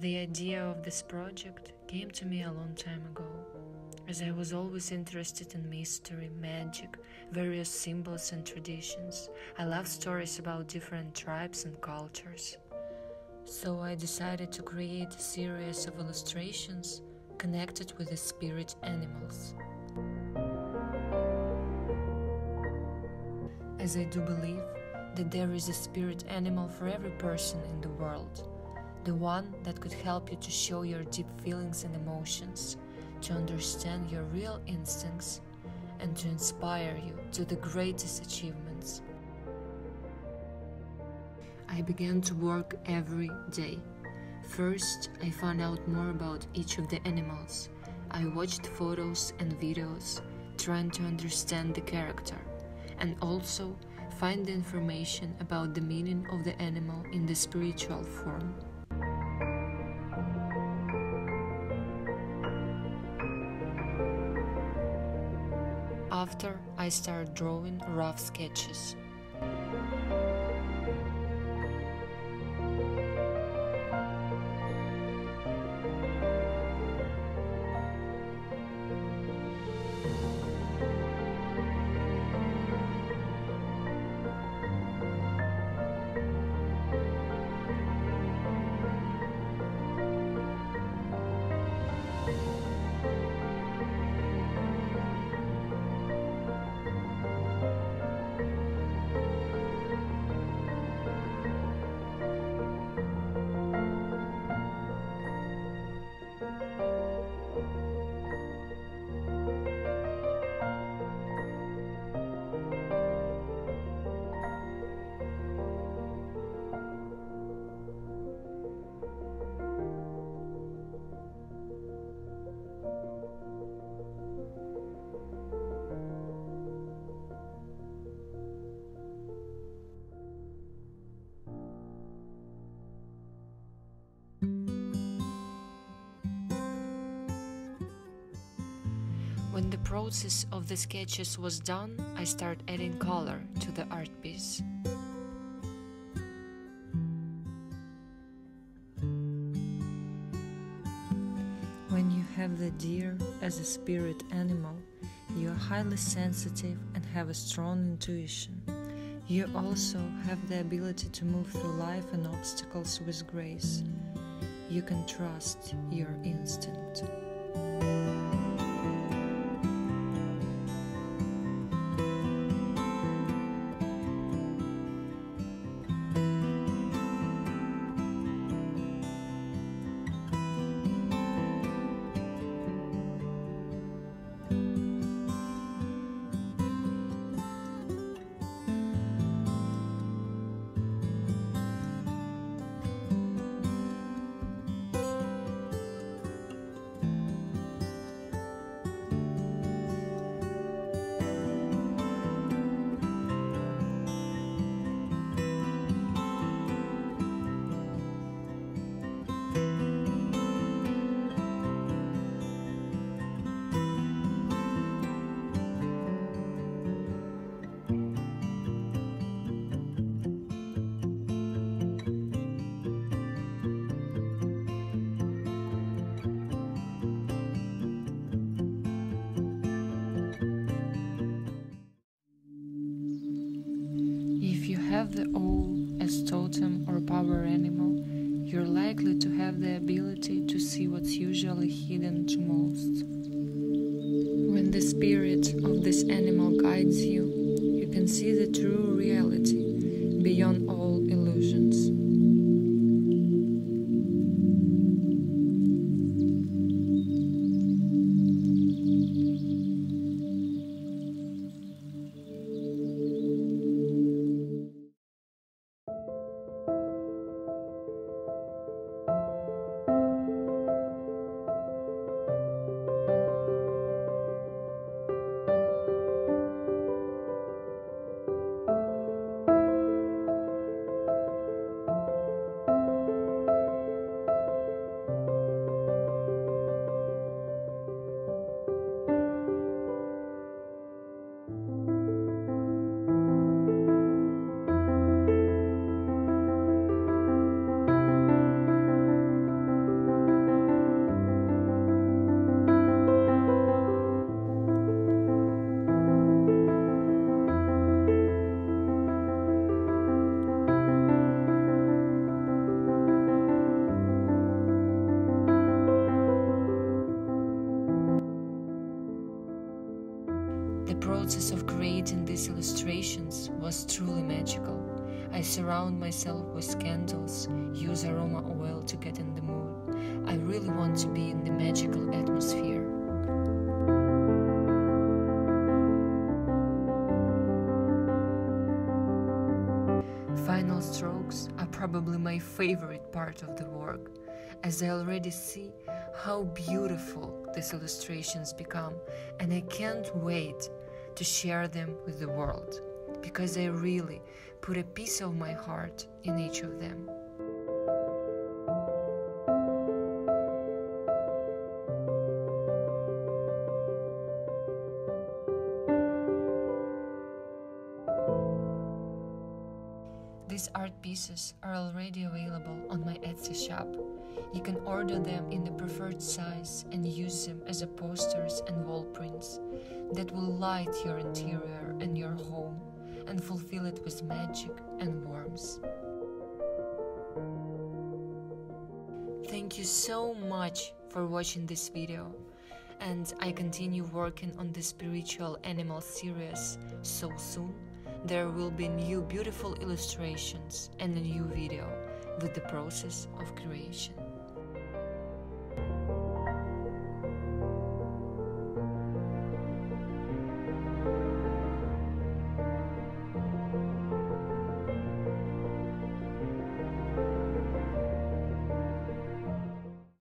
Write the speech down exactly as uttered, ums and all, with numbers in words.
The idea of this project came to me a long time ago, as I was always interested in mystery, magic, various symbols and traditions. I love stories about different tribes and cultures. So I decided to create a series of illustrations connected with the spirit animals. As I do believe that there is a spirit animal for every person in the world, the one that could help you to show your deep feelings and emotions, to understand your real instincts, and to inspire you to the greatest achievements. I began to work every day. First, I found out more about each of the animals. I watched photos and videos, trying to understand the character, and also find the information about the meaning of the animal in the spiritual form. After, I started drawing rough sketches. When the process of the sketches was done, I started adding color to the art piece. When you have the deer as a spirit animal, you are highly sensitive and have a strong intuition. You also have the ability to move through life and obstacles with grace. You can trust your instinct. If you have the owl as totem or power animal, you're likely to have the ability to see what's usually hidden to most. When the spirit of this animal guides you, you can see the true reality beyond all illusions. these illustrations was truly magical. I surround myself with candles, use aroma oil to get in the mood. I really want to be in the magical atmosphere. Final strokes are probably my favorite part of the work, as I already see how beautiful these illustrations become, and I can't wait to share them with the world, because I really put a piece of my heart in each of them. These art pieces are already available on my Etsy shop. You can order them in the preferred size and use them as a posters and wall prints that will light your interior and your home and fulfill it with magic and warmth. Thank you so much for watching this video, and I continue working on the spiritual animal series so soon. There will be new beautiful illustrations and a new video with the process of creation.